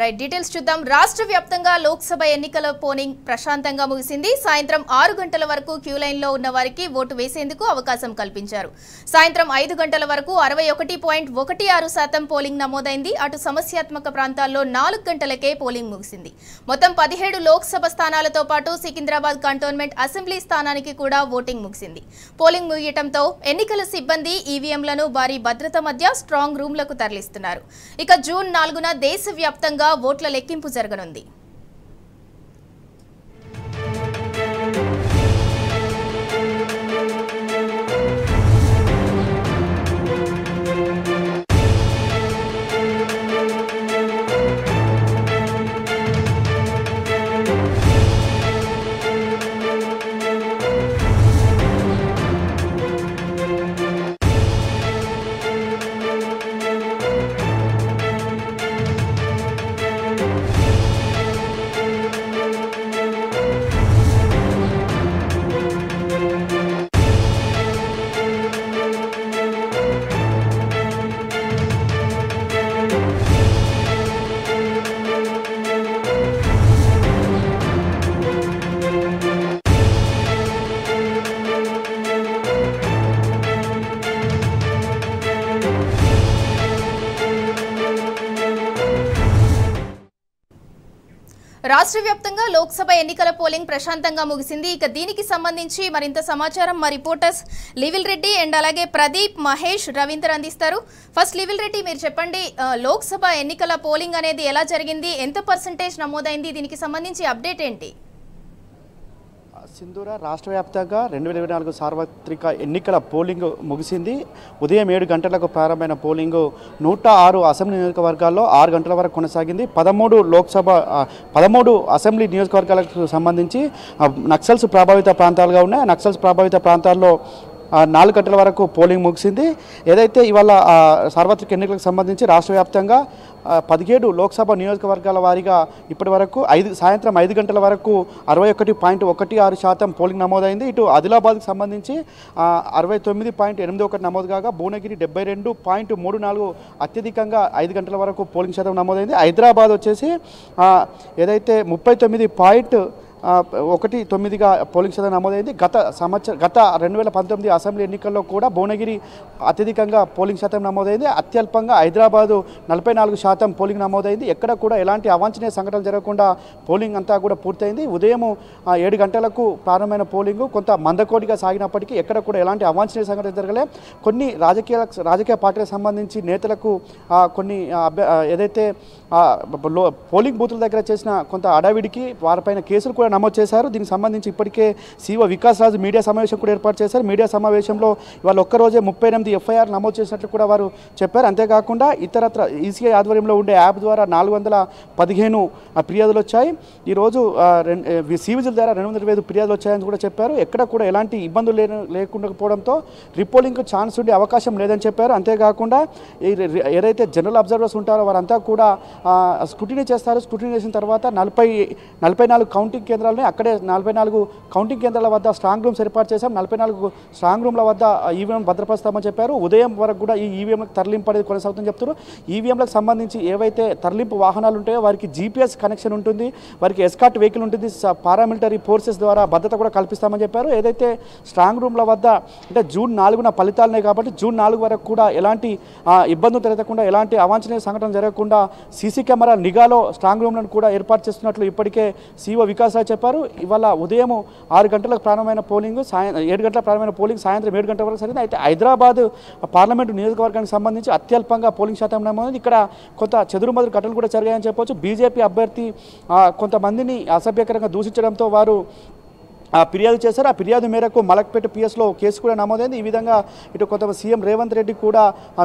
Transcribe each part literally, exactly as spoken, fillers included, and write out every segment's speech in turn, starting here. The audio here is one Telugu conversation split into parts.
రైట్, డీటెయిల్స్ చూద్దాం. రాష్ట్ర వ్యాప్తంగా లోక్సభ ఎన్నికల పోలింగ్ ప్రశాంతంగా ముగిసింది. సాయంత్రం ఆరు గంటల వరకు క్యూ లైన్లో ఉన్న వారికి ఓటు వేసేందుకు అవకాశం కల్పించారు. సాయంత్రం ఐదు గంటల వరకు అరవై ఒకటి పాయింట్ ఒకటి ఆరు శాతం పోలింగ్ నమోదైంది. అటు సమస్యాత్మక ప్రాంతాల్లో నాలుగు గంటలకే పోలింగ్ ముగిసింది. మొత్తం పదిహేడు లోక్సభ స్థానాలతో పాటు సికింద్రాబాద్ కంటోన్మెంట్ అసెంబ్లీ స్థానానికి కూడా ఓటింగ్ ముగిసింది. పోలింగ్ ముగియటంతో ఎన్నికల సిబ్బంది ఈవీఎంలను భారీ భద్రత మధ్య స్ట్రాంగ్ రూమ్లకు తరలిస్తున్నారు. ఇక జూన్ నాలుగున దేశవ్యాప్తంగా ఓట్ల లెక్కింపు జరగనుంది. రాష్ట్ర వ్యాప్తంగా లోక్సభ ఎన్నికల పోలింగ్ ప్రశాంతంగా ముగిసింది. ఇక దీనికి సంబంధించి మరింత సమాచారం మా రిపోర్టర్స్ లివిల్ రెడ్డి అండ్ అలాగే ప్రదీప్, మహేష్, రవీందర్ అందిస్తారు. ఫస్ట్ లివిల్ రెడ్డి, మీరు చెప్పండి, లోక్సభ ఎన్నికల పోలింగ్ అనేది ఎలా జరిగింది? ఎంత పర్సెంటేజ్ నమోదైంది? దీనికి సంబంధించి అప్డేట్ ఏంటి? సింధూర, రాష్ట్ర వ్యాప్తంగా రెండు వేల ఇరవై నాలుగు సార్వత్రిక ఎన్నికల పోలింగ్ ముగిసింది. ఉదయం ఏడు గంటలకు ప్రారంభమైన పోలింగు నూట ఆరు అసెంబ్లీ నియోజకవర్గాల్లో ఆరు గంటల వరకు కొనసాగింది. పదమూడు లోక్సభ పదమూడు అసెంబ్లీ నియోజకవర్గాలకు సంబంధించి నక్సల్స్ ప్రభావిత ప్రాంతాలుగా ఉన్నాయి. నక్సల్స్ ప్రభావిత ప్రాంతాల్లో నాలుగు గంటల వరకు పోలింగ్ ముగిసింది. ఏదైతే ఇవాళ సార్వత్రిక ఎన్నికలకు సంబంధించి రాష్ట్ర వ్యాప్తంగా పదిహేడు లోక్సభ నియోజకవర్గాల వారీగా ఇప్పటి వరకు ఐదు సాయంత్రం ఐదు గంటల వరకు అరవై ఒకటి పాయింట్ ఒకటి ఆరు శాతం పోలింగ్ నమోదైంది. ఇటు ఆదిలాబాద్కి సంబంధించి అరవై తొమ్మిది పాయింట్ ఎనిమిది ఒకటి నమోదు కాగా భువనగిరి డెబ్బై రెండు పాయింట్ మూడు నాలుగు అత్యధికంగా ఐదు గంటల వరకు పోలింగ్ శాతం నమోదైంది. హైదరాబాద్ వచ్చేసి ఏదైతే ముప్పై తొమ్మిది పాయింట్ ఒకటి తొమ్మిదిగా పోలింగ్ శాతం నమోదైంది. గత సంవత్సరం గత రెండు వేల పంతొమ్మిది అసెంబ్లీ ఎన్నికల్లో కూడా భువనగిరి అత్యధికంగా పోలింగ్ శాతం నమోదైంది. అత్యల్పంగా హైదరాబాదు నలభై నాలుగు శాతం పోలింగ్ నమోదైంది. ఎక్కడ కూడా ఎలాంటి అవాంఛనీయ సంఘటనలు జరగకుండా పోలింగ్ అంతా కూడా పూర్తయింది. ఉదయం ఏడు గంటలకు ప్రారంభమైన పోలింగ్ కొంత మందకోటిగా సాగినప్పటికీ ఎక్కడ కూడా ఎలాంటి అవాంఛనీయ సంఘటనలు జరగలే. కొన్ని రాజకీయ రాజకీయ పార్టీలకు సంబంధించి నేతలకు కొన్ని ఏదైతే పోలింగ్ బూతుల దగ్గర చేసిన కొంత అడావిడికి వారిపైన కేసులు కూడా నమోదు చేశారు. దీనికి సంబంధించి ఇప్పటికే సీఓ వికాస్ రాజు మీడియా సమావేశం కూడా ఏర్పాటు చేశారు. మీడియా సమావేశంలో వాళ్ళు ఒక్కరోజే ముప్పై ఎనిమిది ఎఫ్ఐఆర్ నమోదు చేసినట్లు కూడా వారు చెప్పారు. అంతేకాకుండా ఇతరత్ర ఈసీఐ ఆధ్వర్యంలో ఉండే యాప్ ద్వారా నాలుగు వందల పదిహేను ఫిర్యాదులు వచ్చాయి. ఈరోజు సివిజిల్ ద్వారా రెండు వందల ఇరవై ఐదు ఫిర్యాదులు వచ్చాయని కూడా చెప్పారు. ఎక్కడ కూడా ఎలాంటి ఇబ్బందులు లేని లేకుండా పోవడంతో రీపోలింగ్కు ఛాన్స్ ఉండే అవకాశం లేదని చెప్పారు. అంతేకాకుండా ఏదైతే జనరల్ అబ్జర్వర్స్ ఉంటారో వారంతా కూడా స్క్రూటినీ చేస్తారు. స్క్రూటినీ చేసిన తర్వాత నలభై నలభై నాలుగు కౌంటింగ్ కేంద్రాలని అక్కడే నలభై నాలుగు కౌంటింగ్ కేంద్రాల వద్ద స్ట్రాంగ్ రూమ్స్ ఏర్పాటు చేశాం. నలభై నాలుగు స్ట్రాంగ్ రూమ్ల వద్ద ఈవీఎం భద్రపరుస్తామని చెప్పారు. ఉదయం వరకు కూడా ఈ ఈవీఎంలకు తరలింపు అనేది కొనసాగుతుందని చెప్తారు. ఈవీఎంలకు సంబంధించి ఏవైతే తరలింపు వాహనాలు ఉంటాయో వారికి జీపీఎస్ కనెక్షన్ ఉంటుంది, వారికి ఎస్కార్ట్ వెహికల్ ఉంటుంది, పారామిలిటరీ ఫోర్సెస్ ద్వారా భద్రత కూడా కల్పిస్తామని చెప్పారు. ఏదైతే స్ట్రాంగ్ రూమ్ల వద్ద అంటే జూన్ నాలుగున ఫలితాలున్నాయి కాబట్టి జూన్ నాలుగు వరకు కూడా ఎలాంటి ఇబ్బందులు తలెత్తకుండా ఎలాంటి అవాంఛనీయ సంఘటన జరగకుండా సీసీ కెమెరా నిఘాలో స్ట్రాంగ్ రూమ్లను కూడా ఏర్పాటు చేస్తున్నట్లు ఇప్పటికే సీఓ వికాస్ రావు చెప్పారు. ఇవాళ ఉదయం ఆరు గంటలకు ప్రారంభమైన పోలింగ్ సాయం ఏడు గంటల ప్రారంభమైన పోలింగ్ సాయంత్రం ఏడు గంటల వరకు జరిగింది. అయితే హైదరాబాద్ పార్లమెంటు నియోజకవర్గానికి సంబంధించి అత్యల్పంగా పోలింగ్ శాతం నమోదైంది. ఇక్కడ కొంత చెదురుమదురు ఘటనలు కూడా జరిగాయని చెప్పవచ్చు. బీజేపీ అభ్యర్థి కొంతమందిని అసభ్యకరంగా దూషించడంతో వారు ఫిర్యాదు చేశారు. ఆ ఫిర్యాదు మేరకు మలక్పేట పిఎస్లో కేసు కూడా నమోదైంది. ఈ విధంగా ఇటు కొంత సీఎం రేవంత్ రెడ్డి కూడా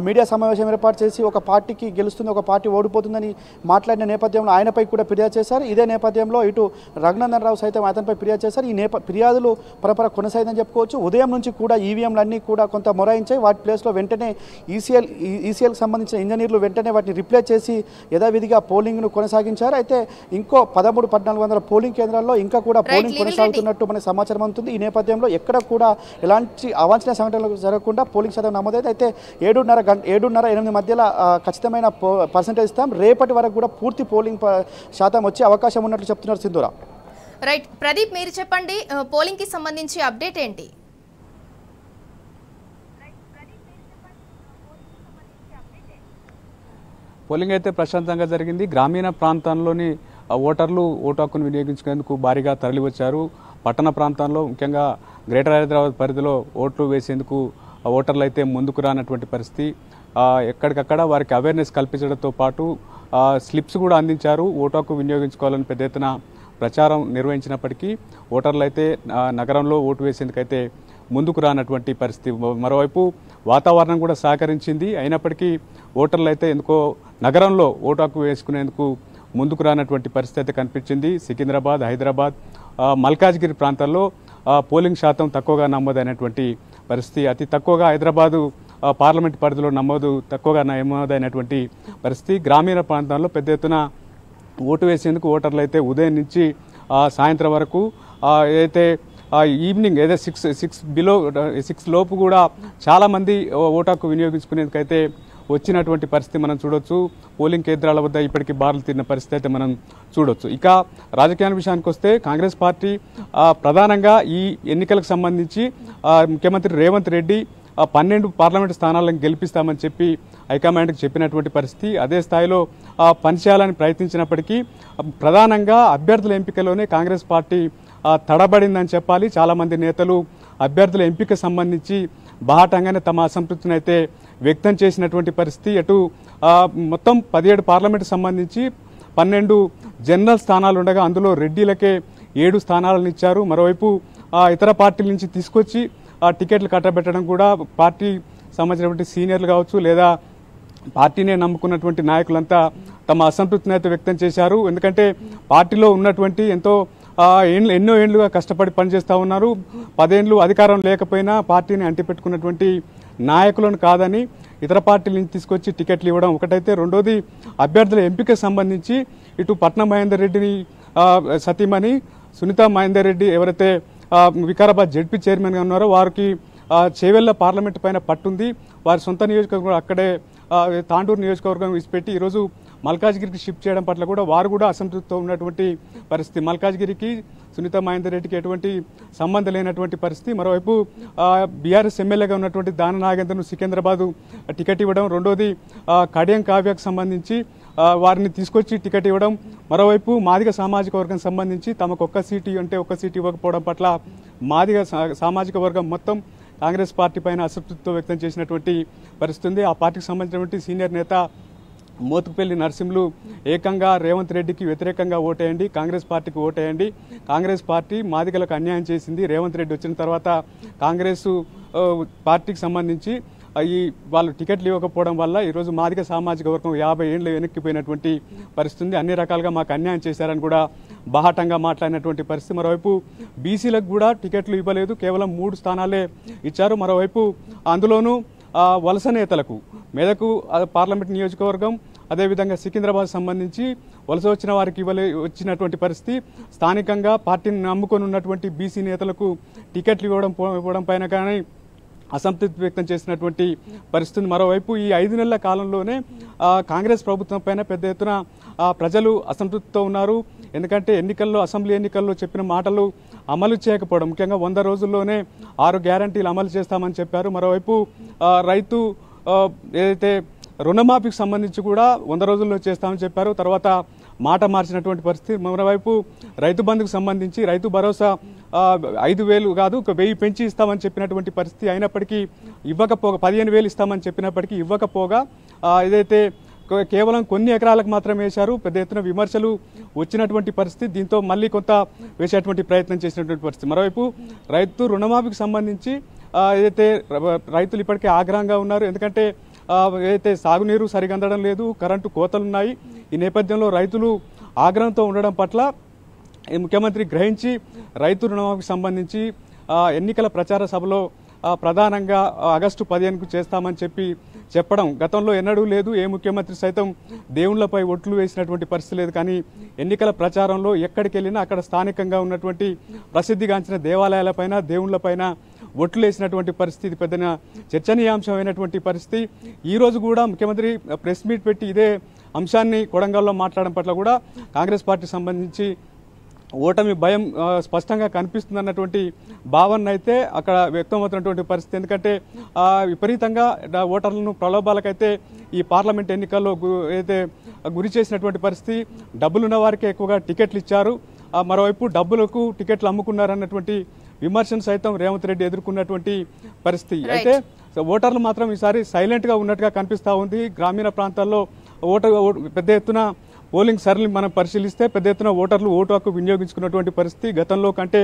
మీడియా సమావేశం ఏర్పాటు చేసి ఒక పార్టీకి గెలుస్తుంది, ఒక పార్టీ ఓడిపోతుందని మాట్లాడిన నేపథ్యంలో ఆయనపై కూడా ఫిర్యాదు చేశారు. ఇదే నేపథ్యంలో ఇటు రఘునందన్ రావు సైతం అతనిపై ఫిర్యాదు చేశారు. ఈ నేప ఫిర్యాదులు పరపర కొనసాగిందని చెప్పుకోవచ్చు. ఉదయం నుంచి కూడా ఈవీఎంలన్నీ కూడా కొంత మొరాయించాయి. వాటి ప్లేస్లో వెంటనే ఈసీఎల్ ఈసీఎల్కి సంబంధించిన ఇంజనీర్లు వెంటనే వాటిని రిప్లేస్ చేసి యథావిధిగా పోలింగ్ను కొనసాగించారు. అయితే ఇంకో పదమూడు పద్నాలుగు వందల పోలింగ్ కేంద్రాల్లో ఇంకా కూడా పోలింగ్ కొనసాగుతున్నట్టు మన చేస్తున్నట్టు సమాచారం అందుతుంది. ఈ నేపథ్యంలో ఎక్కడ కూడా ఎలాంటి అవాంఛనీయ సంఘటనలు జరగకుండా పోలింగ్ శాతం నమోదైతే అయితే ఏడున్నర గంట ఏడున్నర ఎనిమిది మధ్యలో ఖచ్చితమైన పర్సంటేజ్ ఇస్తాం. రేపటి వరకు కూడా పూర్తి పోలింగ్ శాతం వచ్చే అవకాశం ఉన్నట్లు చెప్తున్నారు సింధూరా. రైట్ ప్రదీప్, మీరు చెప్పండి పోలింగ్ కి సంబంధించి అప్డేట్ ఏంటి? పోలింగ్ అయితే ప్రశాంతంగా జరిగింది. గ్రామీణ ప్రాంతాల్లోని ఓటర్లు ఓటు హక్కును వినియోగించుకునేందుకు భారీగా తరలివచ్చారు. పట్టణ ప్రాంతాల్లో ముఖ్యంగా గ్రేటర్ హైదరాబాద్ పరిధిలో ఓట్లు వేసేందుకు ఓటర్లు అయితే ముందుకు రానటువంటి పరిస్థితి. ఎక్కడికక్కడ వారికి అవేర్నెస్ కల్పించడంతో పాటు స్లిప్స్ కూడా అందించారు. ఓటు హక్కు వినియోగించుకోవాలని పెద్ద ఎత్తున ప్రచారం నిర్వహించినప్పటికీ ఓటర్లు అయితే నగరంలో ఓటు వేసేందుకైతే ముందుకు రానటువంటి పరిస్థితి. మరోవైపు వాతావరణం కూడా సహకరించింది. అయినప్పటికీ ఓటర్లు అయితే ఎందుకో నగరంలో ఓటు హక్కు వేసుకునేందుకు ముందుకు రానటువంటి పరిస్థితి అయితే కనిపించింది. సికింద్రాబాద్, హైదరాబాద్, మల్కాజ్గిరి ప్రాంతాల్లో పోలింగ్ శాతం తక్కువగా నమోదైనటువంటి పరిస్థితి. అతి తక్కువగా హైదరాబాదు పార్లమెంట్ పరిధిలో నమోదు తక్కువగా నమోదైనటువంటి పరిస్థితి. గ్రామీణ ప్రాంతాల్లో పెద్ద ఎత్తున ఓటు వేసేందుకు ఓటర్లు అయితే ఉదయం నుంచి సాయంత్రం వరకు ఏదైతే ఈవినింగ్ ఏదో సిక్స్ సిక్స్ బిలో సిక్స్ లోపు కూడా చాలామంది ఓటు హక్కు వినియోగించుకునేందుకైతే వచ్చినటువంటి పరిస్థితి మనం చూడవచ్చు. పోలింగ్ కేంద్రాల వద్ద ఇప్పటికీ బార్లు తిరిగిన పరిస్థితి అయితే మనం చూడవచ్చు. ఇక రాజకీయాల విషయానికి వస్తే కాంగ్రెస్ పార్టీ ప్రధానంగా ఈ ఎన్నికలకు సంబంధించి ముఖ్యమంత్రి రేవంత్ రెడ్డి పన్నెండు పార్లమెంటు స్థానాలను గెలిపిస్తామని చెప్పి హైకమాండ్కి చెప్పినటువంటి పరిస్థితి. అదే స్థాయిలో పనిచేయాలని ప్రయత్నించినప్పటికీ ప్రధానంగా అభ్యర్థుల ఎంపికలోనే కాంగ్రెస్ పార్టీ తడబడిందని చెప్పాలి. చాలామంది నేతలు అభ్యర్థుల ఎంపిక సంబంధించి బాహాటంగానే తమ అసంతృప్తిని అయితే వ్యక్తం చేసినటువంటి పరిస్థితి. అటు మొత్తం పదిహేడు పార్లమెంటు సంబంధించి పన్నెండు జనరల్ స్థానాలు ఉండగా అందులో రెడ్డిలకే ఏడు స్థానాలను ఇచ్చారు. మరోవైపు ఇతర పార్టీల నుంచి తీసుకొచ్చి ఆ టికెట్లు కట్టబెట్టడం కూడా పార్టీ సంబంధించినటువంటి సీనియర్లు కావచ్చు లేదా పార్టీనే నమ్ముకున్నటువంటి నాయకులంతా తమ అసంతృప్తిని అయితే వ్యక్తం చేశారు. ఎందుకంటే పార్టీలో ఉన్నటువంటి ఎంతో ఎన్నో ఏళ్లుగా కష్టపడి పనిచేస్తూ ఉన్నారు. పదేళ్ళు అధికారం లేకపోయినా పార్టీని అంటిపెట్టుకున్నటువంటి నాయకులను కాదని ఇతర పార్టీల నుంచి తీసుకొచ్చి టికెట్లు ఇవ్వడం ఒకటైతే, రెండోది అభ్యర్థుల ఎంపిక సంబంధించి ఇటు పట్నం మహేందర్ రెడ్డిని సతీమణి సునీతా మహేందర్ రెడ్డి ఎవరైతే వికారాబాద్ జెడ్పీ చైర్మన్గా ఉన్నారో వారికి చేవెళ్ళ పార్లమెంట్ పైన పట్టుంది. వారి సొంత నియోజకవర్గం అక్కడే తాండూరు నియోజకవర్గం విసిపెట్టి ఈరోజు మల్కాజ్గిరికి షిఫ్ట్ చేయడం పట్ల కూడా వారు కూడా అసంతృప్తితో ఉన్నటువంటి పరిస్థితి. మల్కాజ్గిరికి సునీతా మహేందర్ రెడ్డికి ఎటువంటి సంబంధం లేనటువంటి పరిస్థితి. మరోవైపు బీఆర్ఎస్ ఎమ్మెల్యేగా ఉన్నటువంటి దాన నాగేంద్రను సికింద్రాబాదు టికెట్ ఇవ్వడం, రెండోది కడియం కావ్యకు సంబంధించి వారిని తీసుకొచ్చి టికెట్ ఇవ్వడం, మరోవైపు మాదిగ సామాజిక వర్గం సంబంధించి తమకు ఒక్క సీటు అంటే ఒక్క సీటు ఇవ్వకపోవడం పట్ల మాదిగ సామాజిక వర్గం మొత్తం కాంగ్రెస్ పార్టీ పైన అసంతృప్తితో వ్యక్తం చేసినటువంటి పరిస్థితి. ఆ పార్టీకి సంబంధించినటువంటి సీనియర్ నేత మోతుకుపల్లి నరసింహులు ఏకంగా రేవంత్ రెడ్డికి వ్యతిరేకంగా ఓటేయండి, కాంగ్రెస్ పార్టీకి ఓటేయండి, కాంగ్రెస్ పార్టీ మాదిగలకు అన్యాయం చేసింది, రేవంత్ రెడ్డి వచ్చిన తర్వాత కాంగ్రెస్ పార్టీకి సంబంధించి ఈ వాళ్ళు టికెట్లు ఇవ్వకపోవడం వల్ల ఈరోజు మాదిగ సామాజిక వర్గం యాభై ఏళ్ళు వెనక్కిపోయినటువంటి పరిస్థితి, అన్ని రకాలుగా మాకు అన్యాయం చేశారని కూడా బాహాటంగా మాట్లాడినటువంటి పరిస్థితి. మరోవైపు బీసీలకు కూడా టికెట్లు ఇవ్వలేదు, కేవలం మూడు స్థానాలే ఇచ్చారు. మరోవైపు అందులోనూ వలస నేతలకు మెదకు పార్లమెంట్ నియోజకవర్గం అదేవిధంగా సికింద్రాబాద్ సంబంధించి వలస వచ్చిన వారికి ఇవ్వలే వచ్చినటువంటి పరిస్థితి. స్థానికంగా పార్టీని నమ్ముకొని ఉన్నటువంటి బీసీ నేతలకు టికెట్లు ఇవ్వడం ఇవ్వడం పైన కానీ అసంతృప్తి వ్యక్తం చేసినటువంటి పరిస్థితి. మరోవైపు ఈ ఐదు నెలల కాలంలోనే కాంగ్రెస్ ప్రభుత్వం పైన పెద్ద ఎత్తున ప్రజలు అసంతృప్తితో ఉన్నారు. ఎందుకంటే ఎన్నికల్లో అసెంబ్లీ ఎన్నికల్లో చెప్పిన మాటలు అమలు చేయకపోవడం, ముఖ్యంగా వంద రోజుల్లోనే ఆరు గ్యారంటీలు అమలు చేస్తామని చెప్పారు. మరోవైపు రైతు ఏదైతే రుణమాఫీకి సంబంధించి కూడా వంద రోజుల్లో చేస్తామని చెప్పారు, తర్వాత మాట మార్చినటువంటి పరిస్థితి. మరోవైపు రైతు బంధుకు సంబంధించి రైతు భరోసా ఐదు వేలు కాదు ఒక వెయ్యి పెంచి ఇస్తామని చెప్పినటువంటి పరిస్థితి. అయినప్పటికీ ఇవ్వకపోగా పదిహేను వేలు ఇస్తామని చెప్పినప్పటికీ ఇవ్వకపోగా ఏదైతే కేవలం కొన్ని ఎకరాలకు మాత్రమే వేశారు. పెద్ద ఎత్తున విమర్శలు వచ్చినటువంటి పరిస్థితి. దీంతో మళ్ళీ కొంత వేసేటువంటి ప్రయత్నం చేసినటువంటి పరిస్థితి. మరోవైపు రైతు రుణమాఫీకి సంబంధించి ఏదైతే రైతులు ఇప్పటికే ఆగ్రహంగా ఉన్నారు. ఎందుకంటే ఏదైతే సాగునీరు సరిగా అందడం లేదు, కరెంటు కోతలున్నాయి. ఈ నేపథ్యంలో రైతులు ఆగ్రహంతో ఉండడం పట్ల ముఖ్యమంత్రి గ్రహించి రైతు రుణమాఫీకి సంబంధించి ఎన్నికల ప్రచార సభలో ప్రధానంగా ఆగస్టు పదిహేనుకు చేస్తామని చెప్పి చెప్పడం గతంలో ఎన్నడూ లేదు. ఏ ముఖ్యమంత్రి సైతం దేవుళ్లపై ఒట్లు వేసినటువంటి పరిస్థితి లేదు. కానీ ఎన్నికల ప్రచారంలో ఎక్కడికి వెళ్ళినా అక్కడ స్థానికంగా ఉన్నటువంటి ప్రసిద్ధిగాంచిన దేవాలయాలపైన దేవుళ్లపైన ఒట్లు వేసినటువంటి పరిస్థితి పెద్ద చర్చనీయాంశమైనటువంటి పరిస్థితి. ఈరోజు కూడా ముఖ్యమంత్రి ప్రెస్ మీట్ పెట్టి ఇదే అంశాన్ని కొడంగల్లో మాట్లాడడం పట్ల కూడా కాంగ్రెస్ పార్టీకి సంబంధించి ఓటమి భయం స్పష్టంగా కనిపిస్తుందన్నటువంటి భావన అయితే అక్కడ వ్యక్తమవుతున్నటువంటి పరిస్థితి. ఎందుకంటే విపరీతంగా ఓటర్లను ప్రలోభాలకైతే ఈ పార్లమెంట్ ఎన్నికల్లో అయితే గురి చేసినటువంటి పరిస్థితి. డబ్బులున్న వారికి ఎక్కువగా టికెట్లు ఇచ్చారు, మరోవైపు డబ్బులకు టికెట్లు అమ్ముకున్నారన్నటువంటి విమర్శను సైతం రేవంత్ రెడ్డి ఎదుర్కొన్నటువంటి పరిస్థితి. అయితే ఓటర్లు మాత్రం ఈసారి సైలెంట్గా ఉన్నట్టుగా కనిపిస్తూ ఉంది. గ్రామీణ ప్రాంతాల్లో ఓట పెద్ద ఎత్తున పోలింగ్ సరళి మనం పరిశీలిస్తే పెద్ద ఎత్తున ఓటర్లు ఓటు హక్కు వినియోగించుకున్నటువంటి పరిస్థితి. గతంలో కంటే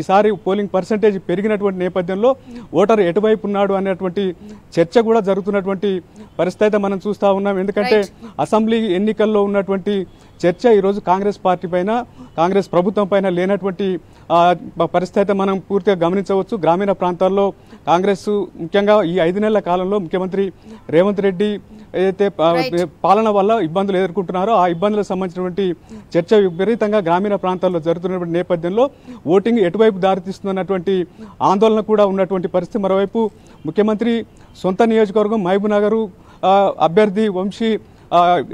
ఈసారి పోలింగ్ పర్సంటేజ్ పెరిగినటువంటి నేపథ్యంలో ఓటర్ ఎటువైపు ఉన్నాడు అనేటువంటి చర్చ కూడా జరుగుతున్నటువంటి పరిస్థితి అయితే మనం చూస్తూ ఉన్నాం. ఎందుకంటే అసెంబ్లీ ఎన్నికల్లో ఉన్నటువంటి చర్చ ఈరోజు కాంగ్రెస్ పార్టీ పైన కాంగ్రెస్ ప్రభుత్వం పైన లేనటువంటి పరిస్థితి అయితే మనం పూర్తిగా గమనించవచ్చు. గ్రామీణ ప్రాంతాల్లో కాంగ్రెస్ ముఖ్యంగా ఈ ఐదు నెలల కాలంలో ముఖ్యమంత్రి రేవంత్ రెడ్డి ఏదైతే పాలన వల్ల ఇబ్బందులు ఎదుర్కొంటున్నారో ఆ ఇబ్బందులకు సంబంధించినటువంటి చర్చ విపరీతంగా గ్రామీణ ప్రాంతాల్లో జరుగుతున్నటువంటి నేపథ్యంలో ఓటింగ్ ఎటువైపు దారితీస్తుందన్నటువంటి ఆందోళన కూడా ఉన్నటువంటి పరిస్థితి. మరోవైపు ముఖ్యమంత్రి సొంత నియోజకవర్గం మహబూబ్నగర్ అభ్యర్థి వంశీ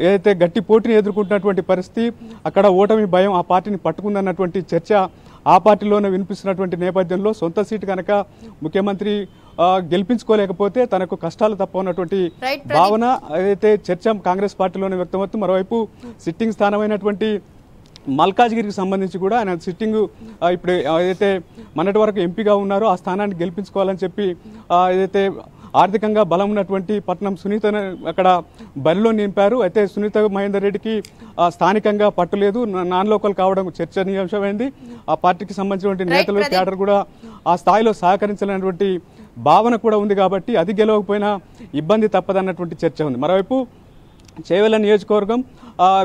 ఏదైతే గట్టి పోటీని ఎదుర్కొంటున్నటువంటి పరిస్థితి, అక్కడ ఓటమి భయం ఆ పార్టీని పట్టుకుందన్నటువంటి చర్చ ఆ పార్టీలోనే వినిపిస్తున్నటువంటి నేపథ్యంలో సొంత సీటు కనుక ముఖ్యమంత్రి గెలిపించుకోలేకపోతే తనకు కష్టాలు తప్ప ఉన్నటువంటి భావన ఏదైతే చర్చ కాంగ్రెస్ పార్టీలోనే వ్యక్తమవుతుంది. మరోవైపు సిట్టింగ్ స్థానమైనటువంటి మల్కాజ్గిరికి సంబంధించి కూడా ఆయన సిట్టింగ్ ఇప్పుడు ఏదైతే మొన్నటి వరకు ఎంపీగా ఉన్నారో ఆ స్థానాన్ని గెలిపించుకోవాలని చెప్పి ఏదైతే ఆర్థికంగా బలం ఉన్నటువంటి పట్నం సునీతను అక్కడ బరిలో నింపారు. అయితే సునీత మహేందర్ రెడ్డికి స్థానికంగా పట్టులేదు, నాన్ లోకల్ కావడం చర్చనీయాంశమైంది. ఆ పార్టీకి సంబంధించినటువంటి నేతలు క్యాడర్ కూడా ఆ స్థాయిలో సహకరించాలన్నటువంటి భావన కూడా ఉంది. కాబట్టి అది గెలవకపోయినా ఇబ్బంది తప్పదన్నటువంటి చర్చ ఉంది. మరోవైపు చేవెళ్ల నియోజకవర్గం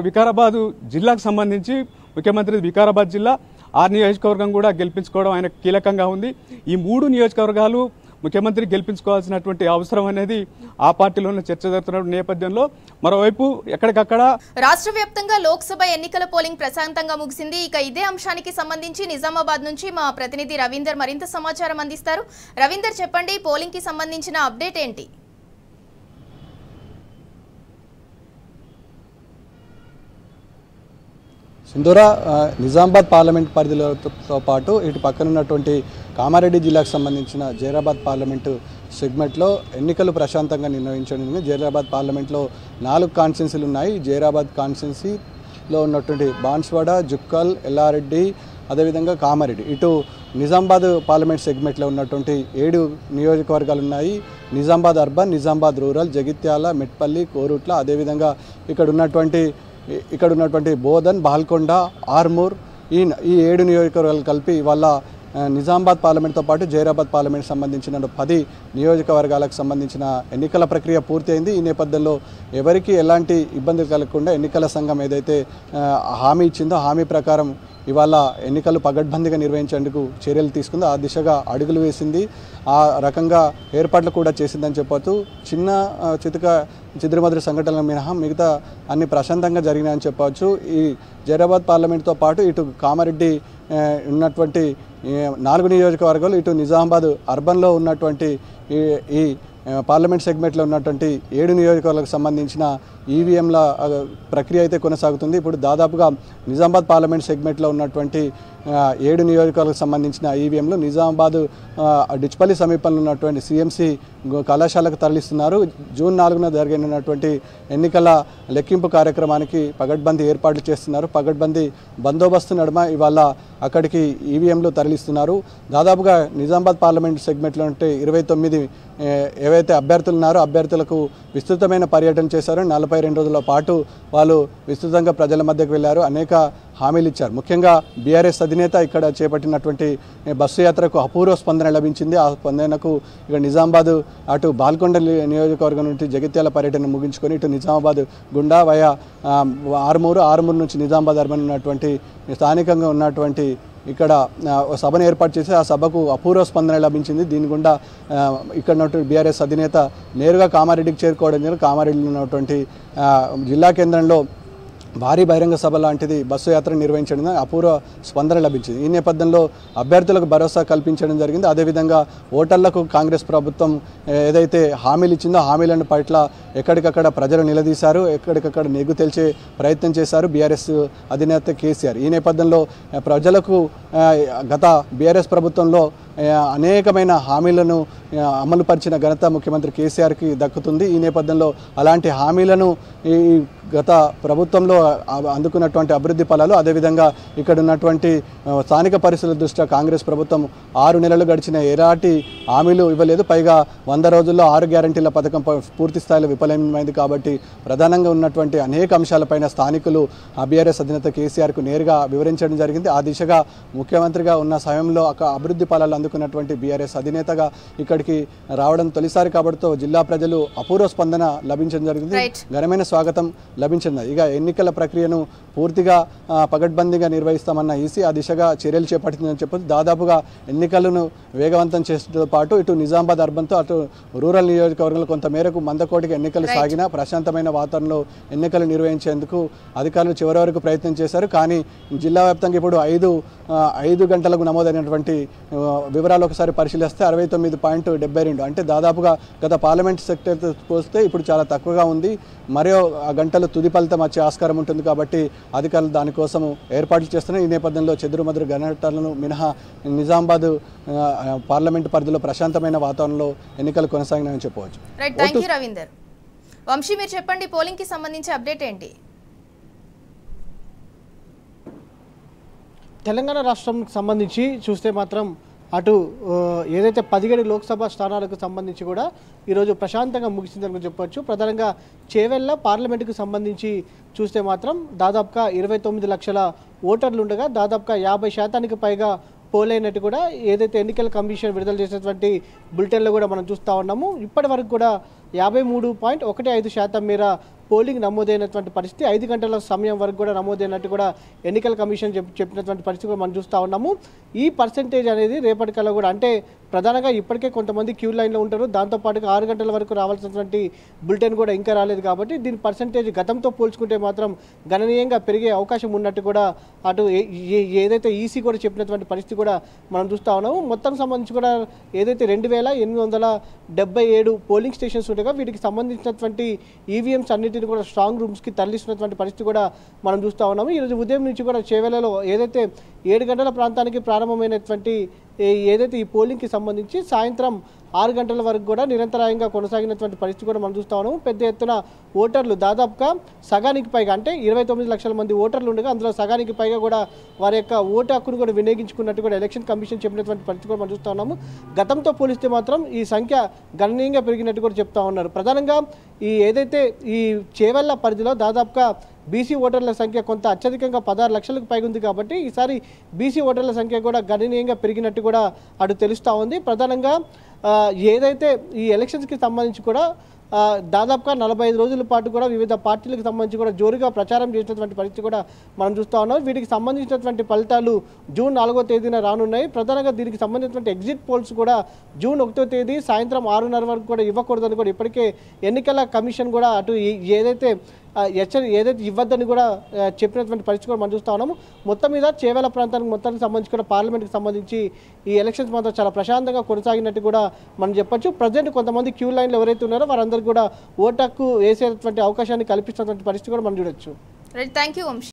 వికారాబాదు జిల్లాకు సంబంధించి ముఖ్యమంత్రి వికారాబాద్ జిల్లా ఆ నియోజకవర్గం కూడా గెలిపించుకోవడం ఆయన కీలకంగా ఉంది. ఈ మూడు నియోజకవర్గాలు ముఖ్యమంత్రి గెలిపించుకోవాల్సినటువంటి అవసరం అనేది ఆ పార్టీలోనే చర్చ జరుగుతున్న నేపథ్యంలో మరోవైపు ఎక్కడికక్కడ రాష్ట్ర వ్యాప్తంగా లోక్సభ ఎన్నికల పోలింగ్ ప్రశాంతంగా ముగిసింది. ఇక ఇదే అంశానికి సంబంధించి నిజామాబాద్ నుంచి మా ప్రతినిధి రవీందర్ మరింత సమాచారం అందిస్తారు. రవీందర్, చెప్పండి, పోలింగ్ కి సంబంధించిన అప్డేట్ ఏంటి? సింధూరా, నిజామాబాద్ పార్లమెంట్ పరిధితో పాటు ఇటు పక్కనున్నటువంటి కామారెడ్డి జిల్లాకు సంబంధించిన జైరాబాద్ పార్లమెంటు సెగ్మెంట్లో ఎన్నికలు ప్రశాంతంగా నిర్వహించడం. జైరాబాద్ పార్లమెంట్లో నాలుగు కాన్స్టిట్యున్సీలు ఉన్నాయి. జైరాబాద్ కాన్స్టిట్యున్సీలో ఉన్నటువంటి బాన్స్వాడ, జుక్కల్, ఎల్లారెడ్డి, అదేవిధంగా కామారెడ్డి. ఇటు నిజామాబాద్ పార్లమెంట్ సెగ్మెంట్లో ఉన్నటువంటి ఏడు నియోజకవర్గాలు ఉన్నాయి. నిజామాబాద్ అర్బన్, నిజామాబాద్ రూరల్, జగిత్యాల, మెట్పల్లి, కోరుట్ల, అదేవిధంగా ఇక్కడ ఉన్నటువంటి ఇక్కడ ఉన్నటువంటి బోధన్, బాల్కొండ, ఆర్మూర్, ఈ ఈ ఏడు నియోజకవర్గాలు కలిపి ఇవాళ నిజామాబాద్ పార్లమెంట్తో పాటు జైరాబాద్ పార్లమెంట్ సంబంధించిన పది నియోజకవర్గాలకు సంబంధించిన ఎన్నికల ప్రక్రియ పూర్తయింది. ఈ నేపథ్యంలో ఎవరికి ఎలాంటి ఇబ్బందులు కలగకుండా ఎన్నికల సంఘం ఏదైతే హామీ ఇచ్చిందో హామీ ప్రకారం ఇవాళ ఎన్నికలు పగడ్బందీగా నిర్వహించేందుకు చర్యలు తీసుకుంది. ఆ దిశగా అడుగులు వేసింది, ఆ రకంగా ఏర్పాట్లు కూడా చేసిందని చెప్పవచ్చు. చిన్న చితుక చిద్రమద్రి సంఘటనల మినహా మిగతా అన్ని ప్రశాంతంగా జరిగినాయని చెప్పవచ్చు. ఈ జైరాబాద్ పార్లమెంట్తో పాటు ఇటు కామారెడ్డి ఉన్నటువంటి నాలుగు నియోజకవర్గాలు, ఇటు నిజామాబాద్ అర్బన్లో ఉన్నటువంటి ఈ ఈ పార్లమెంట్ సెగ్మెంట్లో ఉన్నటువంటి ఏడు నియోజకవర్గాలకు సంబంధించిన ఈవీఎంల ప్రక్రియ అయితే కొనసాగుతుంది. ఇప్పుడు దాదాపుగా నిజామాబాద్ పార్లమెంట్ సెగ్మెంట్లో ఉన్నటువంటి ఏడు నియోజకవర్గాలకు సంబంధించిన ఈవీఎంలు నిజామాబాద్ డిచ్పల్లి సమీపంలో ఉన్నటువంటి సిఎంసి కళాశాలకు తరలిస్తున్నారు. జూన్ నాలుగున జరగనున్నటువంటి ఎన్నికల లెక్కింపు కార్యక్రమానికి పగడ్బందీ ఏర్పాట్లు చేస్తున్నారు. పగడ్బందీ బందోబస్తు నడుమ ఇవాళ అక్కడికి ఈవీఎంలు తరలిస్తున్నారు. దాదాపుగా నిజామాబాద్ పార్లమెంట్ సెగ్మెంట్లో ఉంటే ఇరవై తొమ్మిది ఏవైతే అభ్యర్థులు ఉన్నారో అభ్యర్థులకు విస్తృతమైన పర్యటన చేశారు. నలభై రెండు రోజుల పాటు వాళ్ళు విస్తృతంగా ప్రజల మధ్యకు వెళ్ళారు, అనేక హామీలు ఇచ్చారు. ముఖ్యంగా బీఆర్ఎస్ అధినేత ఇక్కడ చేపట్టినటువంటి బస్సు యాత్రకు అపూర్వ స్పందన లభించింది. ఆ స్పందనకు ఇక నిజామాబాద్ అటు బాల్కొండ నియోజకవర్గం నుండి జగిత్యాల పర్యటన ముగించుకొని ఇటు నిజామాబాద్ గుండా వయా ఆర్మూరు, ఆర్మూరు నుంచి నిజామాబాద్ అర్బన్ ఉన్నటువంటి స్థానికంగా ఉన్నటువంటి ఇక్కడ సభను ఏర్పాటు చేసి ఆ సభకు అపూర్వ స్పందన లభించింది. దీని గుండా ఇక్కడ ఉన్నటువంటి బీఆర్ఎస్ అధినేత నేరుగా కామారెడ్డికి చేరుకోవడం జరిగింది. కామారెడ్డిలో ఉన్నటువంటి జిల్లా కేంద్రంలో భారీ బహిరంగ సభ లాంటిది బస్సు యాత్ర నిర్వహించడం అపూర్వ స్పందన లభించింది. ఈ నేపథ్యంలో అభ్యర్థులకు భరోసా కల్పించడం జరిగింది. అదేవిధంగా ఓటర్లకు కాంగ్రెస్ ప్రభుత్వం ఏదైతే హామీలు ఇచ్చిందో హామీలను పట్ల ఎక్కడికక్కడ ప్రజలు నిలదీశారు, ఎక్కడికక్కడ నెగ్గు తేల్చే ప్రయత్నం చేశారు బీఆర్ఎస్ అధినేత కేసీఆర్. ఈ నేపథ్యంలో ప్రజలకు గత బీఆర్ఎస్ ప్రభుత్వంలో అనేకమైన హామీలను అమలు పరిచిన ఘనత ముఖ్యమంత్రి కేసీఆర్కి దక్కుతుంది. ఈ నేపథ్యంలో అలాంటి హామీలను ఈ గత ప్రభుత్వంలో అందుకున్నటువంటి అభివృద్ధి ఫలాలు, అదేవిధంగా ఇక్కడ ఉన్నటువంటి స్థానిక పరిస్థితుల దృష్ట్యా కాంగ్రెస్ ప్రభుత్వం ఆరు నెలలు గడిచిన ఎలాంటి హామీలు ఇవ్వలేదు. పైగా వంద రోజుల్లో ఆరు గ్యారంటీల పథకం పూర్తి స్థాయిలో విఫలమైంది. కాబట్టి ప్రధానంగా ఉన్నటువంటి అనేక అంశాలపైన స్థానికులు బీఆర్ఎస్ అధినేత కేసీఆర్కు నేరుగా వివరించడం జరిగింది. ఆ దిశగా ముఖ్యమంత్రిగా ఉన్న సమయంలో అభివృద్ధి ఫలాలు అందుకున్నటువంటి బీఆర్ఎస్ అధినేతగా ఇక్కడికి రావడం తొలిసారి కాబట్టితో జిల్లా ప్రజలు అపూర్వ స్పందన లభించడం జరిగింది, ఘనమైన స్వాగతం లభించింది. ఇక ఎన్నికల ప్రక్రియను పూర్తిగా పగడ్బందీగా నిర్వహిస్తామన్న ఈసీ ఆ దిశగా చర్యలు చేపట్టిందని చెప్పి దాదాపుగా ఎన్నికలను వేగవంతం చేసే పాటు ఇటు నిజామాబాద్ అర్బన్తో అటు రూరల్ నియోజకవర్గంలో కొంతమేరకు మందకోటికి ఎన్నికలు సాగిన ప్రశాంతమైన వాతావరణంలో ఎన్నికలు నిర్వహించేందుకు అధికారులు చివరి వరకు ప్రయత్నం చేశారు. కానీ జిల్లా వ్యాప్తంగా ఇప్పుడు ఐదు ఐదు గంటలకు నమోదైనటువంటి వివరాలు ఒకసారి పరిశీలిస్తే అరవై తొమ్మిది పాయింట్ డెబ్బై రెండు అంటే దాదాపుగా గత పార్లమెంట్ సెక్టర్తో పోస్తే ఇప్పుడు చాలా తక్కువగా ఉంది. మరో గంటలు తుది ఫలితం వచ్చే ఆస్కారం ఉంటుంది. కాబట్టి అధికారులు దానికోసం ఏర్పాట్లు చేస్తున్నాయి. ఈ నేపథ్యంలో చెదురుమదురు ఘనటలను మినహా నిజామాబాద్ పార్లమెంటు పరిధిలో ప్రశాంతమైన వాతావరణంలో ఎన్నికలు కొనసాగినాయని చెప్పవచ్చు. వంశీ, మీరు చెప్పండి, పోలింగ్ కి సంబంధించి అప్డేట్ ఏంటి? తెలంగాణ రాష్ట్రంకి సంబంధించి చూస్తే మాత్రం అటు ఏదైతే పదిహేడు లోక్సభ స్థానాలకు సంబంధించి కూడా ఈరోజు ప్రశాంతంగా ముగిసిందని చెప్పొచ్చు. ప్రధానంగా చేవెళ్ళ పార్లమెంటుకు సంబంధించి చూస్తే మాత్రం దాదాపుగా ఇరవై తొమ్మిది లక్షల ఓటర్లు ఉండగా దాదాపుగా యాభై శాతానికి పైగా పోలైనట్టు కూడా ఏదైతే ఎన్నికల కమిషన్ విడుదల చేసినటువంటి బులెటిన్లో కూడా మనం చూస్తూ ఉన్నాము. ఇప్పటి వరకు కూడా యాభై మూడు పాయింట్ ఒకటి ఐదు శాతం మేర పోలింగ్ నమోదైనటువంటి పరిస్థితి, ఐదు గంటల సమయం వరకు కూడా నమోదైనట్టు కూడా ఎన్నికల కమిషన్ చెప్ చెప్పినటువంటి పరిస్థితి కూడా మనం చూస్తూ ఉన్నాము. ఈ పర్సెంటేజ్ అనేది రేపటికల్లా కూడా అంటే ప్రధానంగా ఇప్పటికే కొంతమంది క్యూ లైన్లో ఉంటారు, దాంతోపాటుగా ఆరు గంటల వరకు రావాల్సినటువంటి బులెటిన్ కూడా ఇంకా రాలేదు. కాబట్టి దీని పర్సెంటేజ్ గతంతో పోల్చుకుంటే మాత్రం గణనీయంగా పెరిగే అవకాశం ఉన్నట్టు కూడా అటు ఏదైతే ఈసీ కూడా చెప్పినటువంటి పరిస్థితి కూడా మనం చూస్తూ ఉన్నాము. మొత్తం సంబంధించి కూడా ఏదైతే రెండు వేల ఎనిమిది వందల డెబ్బై ఏడు పోలింగ్ స్టేషన్స్ ఉండగా వీటికి సంబంధించినటువంటి ఈవీఎంస్ అన్నిటి కూడా స్ట్రాంగ్ రూమ్స్కి తరలిస్తున్నటువంటి పరిస్థితి కూడా మనం చూస్తూ ఉన్నాము. ఈరోజు ఉదయం నుంచి కూడా చేవేలలో ఏదైతే ఏడు గంటల ప్రాంతానికి ప్రారంభమైనటువంటి ఏదైతే ఈ పోలింగ్కి సంబంధించి సాయంత్రం ఆరు గంటల వరకు కూడా నిరంతరాయంగా కొనసాగినటువంటి పరిస్థితి కూడా మనం చూస్తూ ఉన్నాము. పెద్ద ఎత్తున ఓటర్లు దాదాపుగా సగానికి పైగా అంటే ఇరవై తొమ్మిది లక్షల మంది ఓటర్లు ఉండగా అందులో సగానికి పైగా కూడా వారి యొక్క ఓటు హక్కును కూడా వినియోగించుకున్నట్టు కూడా ఎలక్షన్ కమిషన్ చెప్పినటువంటి పరిస్థితి కూడా మనం చూస్తూ ఉన్నాము. గతంతో పోలిస్తే మాత్రం ఈ సంఖ్య గణనీయంగా పెరిగినట్టు కూడా చెప్తా ఉన్నారు. ప్రధానంగా ఈ ఏదైతే ఈ చేవెళ్ళ పరిధిలో దాదాపుగా బీసీ ఓటర్ల సంఖ్య కొంత అత్యధికంగా పదహారు లక్షలకు పైగా ఉంది. కాబట్టి ఈసారి బీసీ ఓటర్ల సంఖ్య కూడా గణనీయంగా పెరిగినట్టు కూడా అటు తెలుస్తూ ఉంది. ప్రధానంగా ఏదైతే ఈ ఎలక్షన్స్కి సంబంధించి కూడా దాదాపుగా నలభై ఐదు రోజుల పాటు కూడా వివిధ పార్టీలకు సంబంధించి కూడా జోరుగా ప్రచారం చేసినటువంటి పరిస్థితి కూడా మనం చూస్తూ ఉన్నాం. వీటికి సంబంధించినటువంటి ఫలితాలు జూన్ నాలుగో తేదీన రానున్నాయి. ప్రధానంగా దీనికి సంబంధించినటువంటి ఎగ్జిట్ పోల్స్ కూడా జూన్ ఒకటో తేదీ సాయంత్రం ఆరున్నర వరకు కూడా ఇవ్వకూడదని కూడా ఇప్పటికే ఎన్నికల కమిషన్ కూడా అటు ఏదైతే హెచ్చరి ఏదైతే ఇవ్వద్దని కూడా చెప్పినటువంటి పరిస్థితి కూడా మనం చూస్తూ ఉన్నాము. మొత్తం మీద చేవేల ప్రాంతానికి మొత్తానికి సంబంధించి కూడా పార్లమెంట్కి సంబంధించి ఈ ఎలక్షన్స్ మాత్రం చాలా ప్రశాంతంగా కొనసాగినట్టు కూడా మనం చెప్పొచ్చు. ప్రజెంట్ కొంతమంది క్యూ లైన్లు ఎవరైతే ఉన్నారో వారందరికీ కూడా ఓటు హక్కు వేసేటువంటి అవకాశాన్ని కల్పిస్తున్నటువంటి పరిస్థితి కూడా మనం చూడొచ్చు.